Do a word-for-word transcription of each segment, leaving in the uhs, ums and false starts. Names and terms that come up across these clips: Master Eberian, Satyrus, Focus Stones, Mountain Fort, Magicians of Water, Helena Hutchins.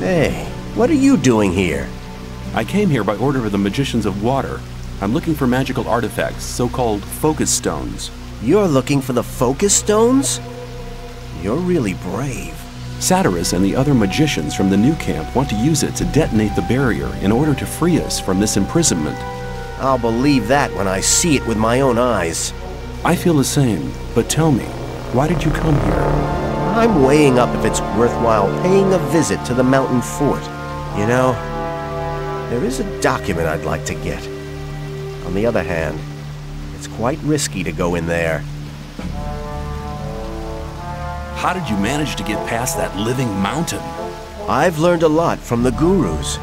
Hey, what are you doing here? I came here by order of the Magicians of Water. I'm looking for magical artifacts, so-called Focus Stones. You're looking for the Focus Stones? You're really brave. Satyrus and the other magicians from the new camp want to use it to detonate the barrier in order to free us from this imprisonment. I'll believe that when I see it with my own eyes. I feel the same, but tell me, why did you come here? I'm weighing up if it's worthwhile paying a visit to the mountain fort. You know, there is a document I'd like to get. On the other hand, it's quite risky to go in there. How did you manage to get past that living mountain? I've learned a lot from the gurus.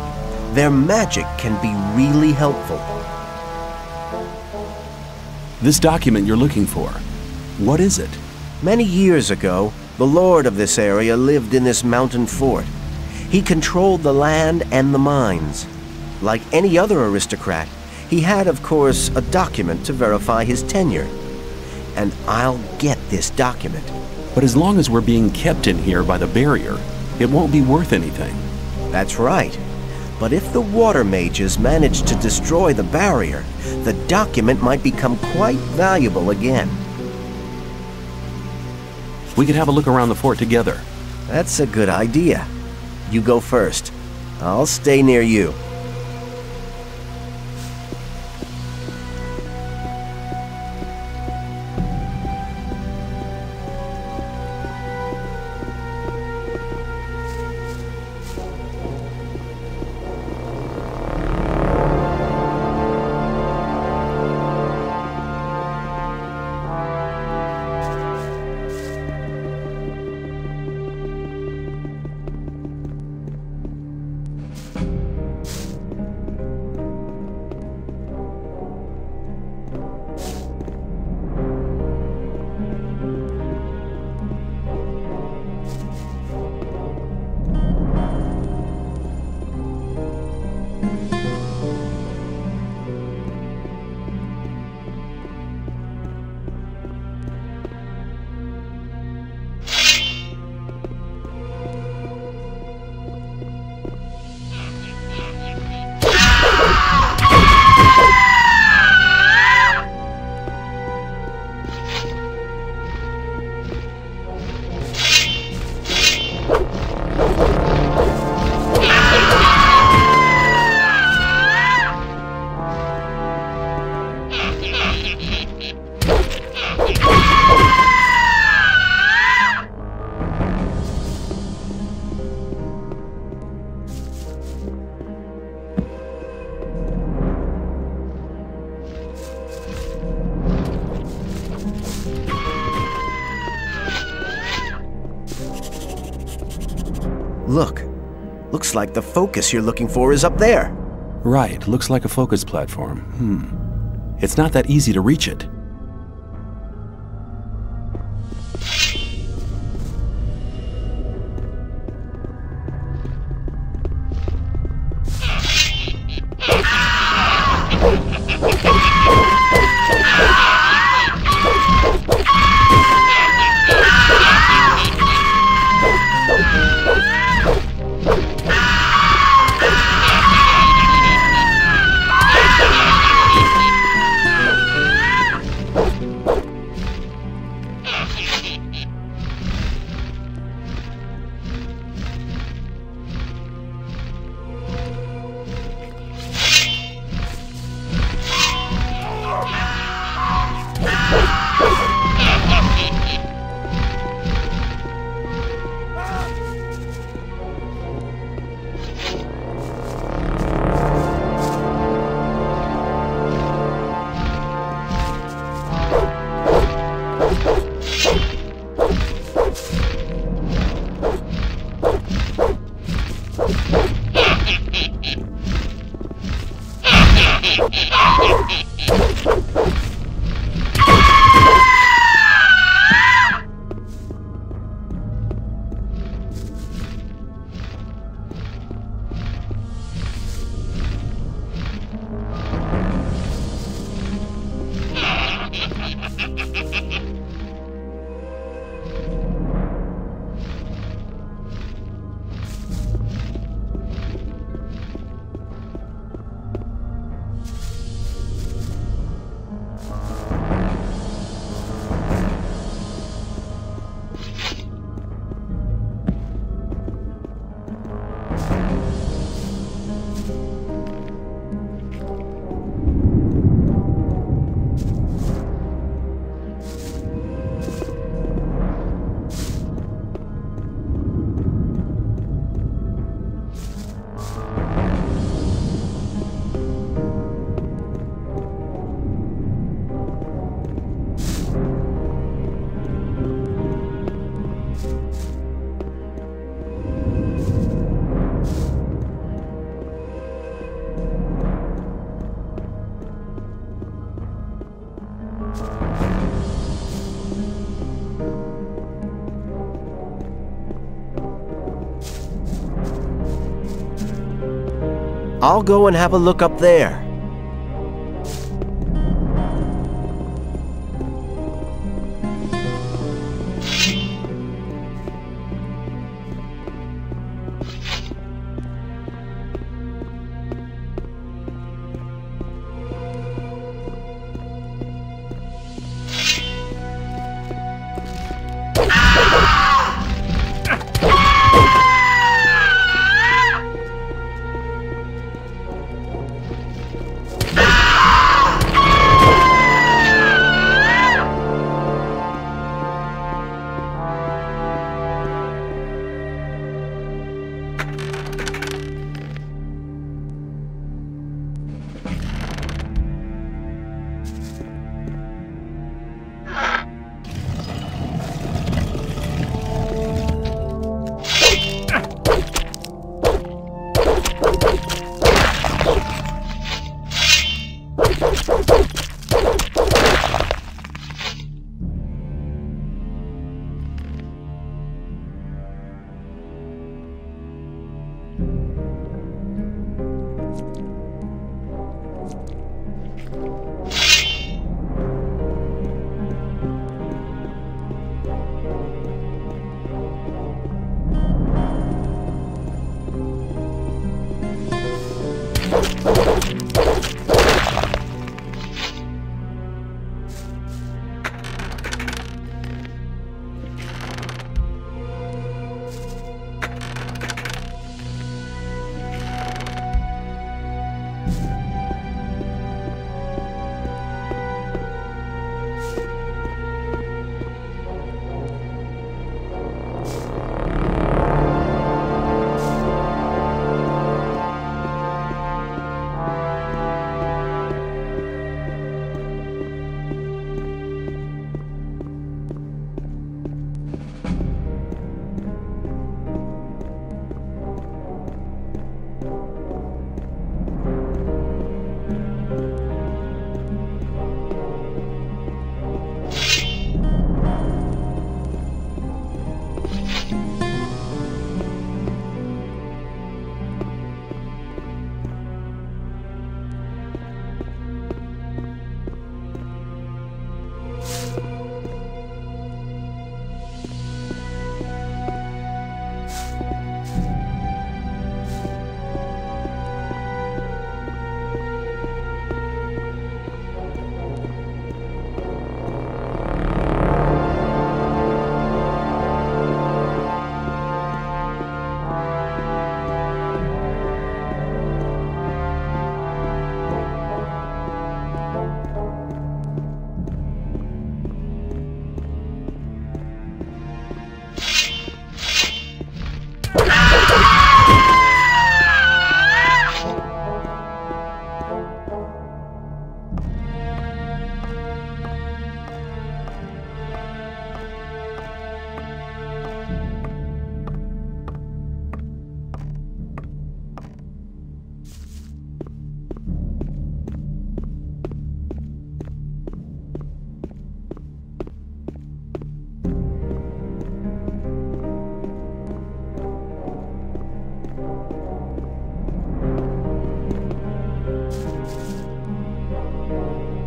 Their magic can be really helpful. This document you're looking for, what is it? Many years ago, the lord of this area lived in this mountain fort. He controlled the land and the mines. Like any other aristocrat, he had, of course, a document to verify his tenure. And I'll get this document. But as long as we're being kept in here by the barrier, it won't be worth anything. That's right. But if the water mages manage to destroy the barrier, the document might become quite valuable again. We could have a look around the fort together. That's a good idea. You go first. I'll stay near you. Look, looks like the focus you're looking for is up there. Right, looks like a focus platform. Hmm. It's not that easy to reach it. I'll go and have a look up there.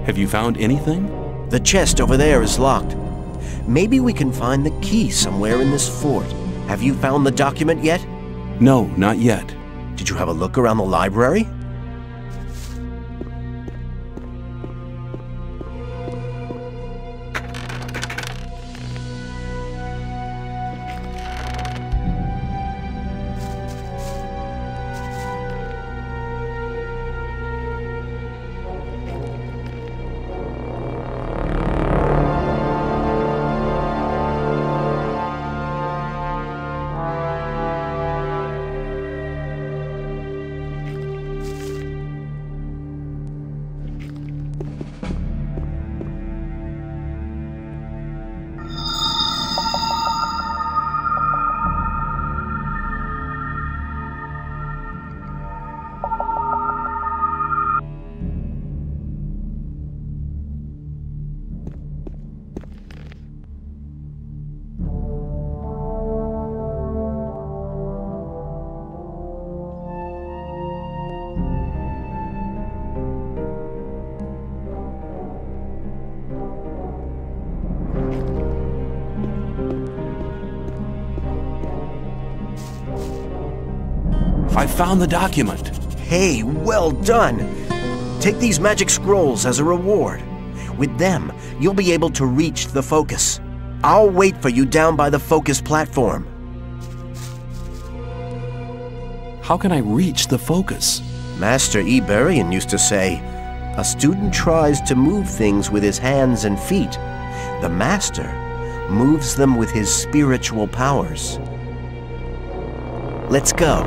Have you found anything? The chest over there is locked. Maybe we can find the key somewhere in this fort. Have you found the document yet? No, not yet. Did you have a look around the library? I found the document. Hey, well done. Take these magic scrolls as a reward. With them, you'll be able to reach the Focus. I'll wait for you down by the Focus platform. How can I reach the Focus? Master Eberian used to say, "A student tries to move things with his hands and feet. The master moves them with his spiritual powers." Let's go.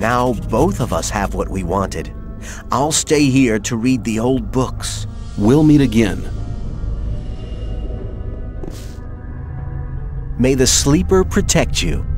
Now both of us have what we wanted. I'll stay here to read the old books. We'll meet again. May the Sleeper protect you.